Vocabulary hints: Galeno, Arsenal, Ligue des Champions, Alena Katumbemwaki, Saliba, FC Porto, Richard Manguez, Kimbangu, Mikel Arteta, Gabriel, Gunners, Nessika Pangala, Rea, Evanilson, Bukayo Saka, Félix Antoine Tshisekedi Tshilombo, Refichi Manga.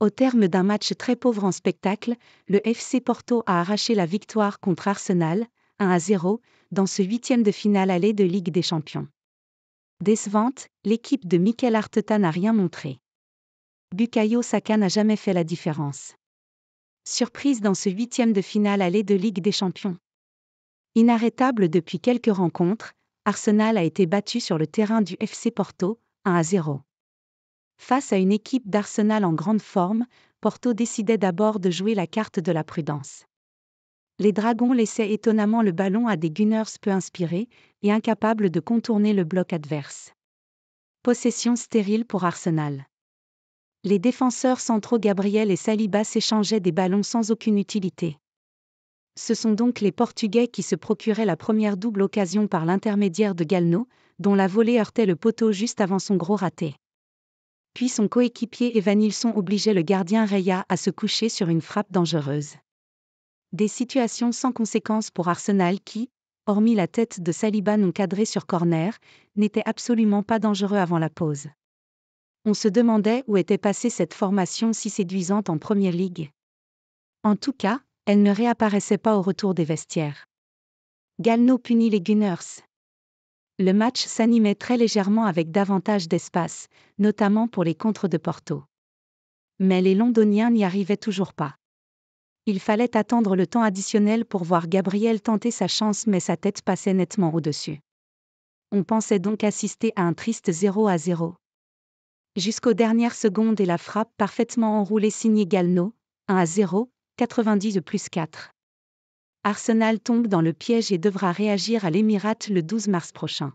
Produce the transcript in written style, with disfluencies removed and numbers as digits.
Au terme d'un match très pauvre en spectacle, le FC Porto a arraché la victoire contre Arsenal, 1-0, dans ce huitième de finale aller de Ligue des Champions. Décevante, l'équipe de Mikel Arteta n'a rien montré. Bukayo Saka n'a jamais fait la différence. Surprise dans ce huitième de finale aller de Ligue des Champions. Inarrêtable depuis quelques rencontres, Arsenal a été battu sur le terrain du FC Porto, 1-0. Face à une équipe d'Arsenal en grande forme, Porto décidait d'abord de jouer la carte de la prudence. Les Dragons laissaient étonnamment le ballon à des Gunners peu inspirés et incapables de contourner le bloc adverse. Possession stérile pour Arsenal. Les défenseurs centraux Gabriel et Saliba s'échangeaient des ballons sans aucune utilité. Ce sont donc les Portugais qui se procuraient la première double occasion par l'intermédiaire de Galeno, dont la volée heurtait le poteau juste avant son gros raté. Puis son coéquipier Evanilson obligeait le gardien Rea à se coucher sur une frappe dangereuse. Des situations sans conséquences pour Arsenal qui, hormis la tête de Saliba non cadrée sur corner, n'étaient absolument pas dangereux avant la pause. On se demandait où était passée cette formation si séduisante en Premier League. En tout cas, elle ne réapparaissait pas au retour des vestiaires. Galeno punit les Gunners. Le match s'animait très légèrement avec davantage d'espace, notamment pour les contres de Porto. Mais les Londoniens n'y arrivaient toujours pas. Il fallait attendre le temps additionnel pour voir Gabriel tenter sa chance, mais sa tête passait nettement au-dessus. On pensait donc assister à un triste 0-0. Jusqu'aux dernières secondes et la frappe parfaitement enroulée signée Galeno, 1-0, 90+4. Arsenal tombe dans le piège et devra réagir à l'Émirate le 12 mars prochain.